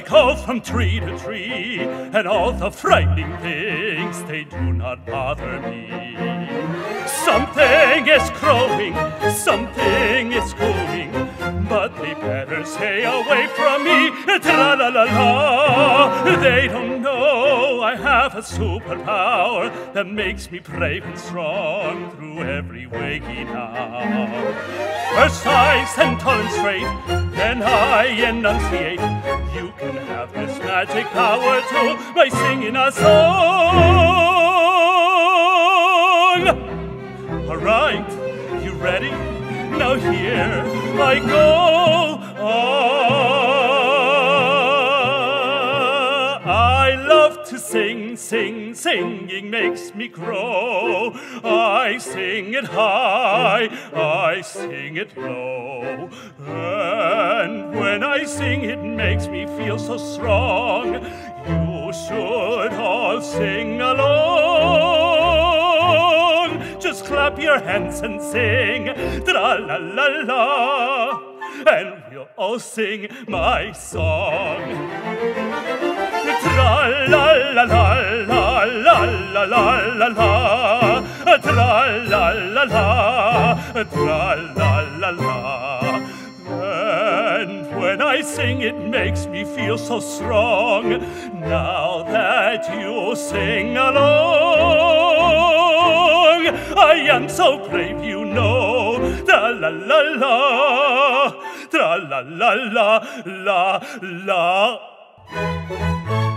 I go from tree to tree, and all the frightening things, they do not bother me. Something is crowing, something is cooing, but they better stay away from me. Tra-la-la-la, they don't know I have a superpower that makes me brave and strong through every waking hour. First I stand tall and straight, then I enunciate, you can have this magic power too by singing a song. All right, you ready? Now here I go on. I love to sing, sing, singing makes me grow. I sing it high, I sing it low. And when I sing it makes me feel so strong. You should all sing along. Just clap your hands and sing, tra-la-la-la, and we'll all sing my song. Tra-la-la-la-la-la-la-la-la, tra-la-la-la, tra-la-la-la. And when I sing it makes me feel so strong. Now that you sing along, I am so brave, you know. Tra-la-la-la, tra-la-la-la-la-la.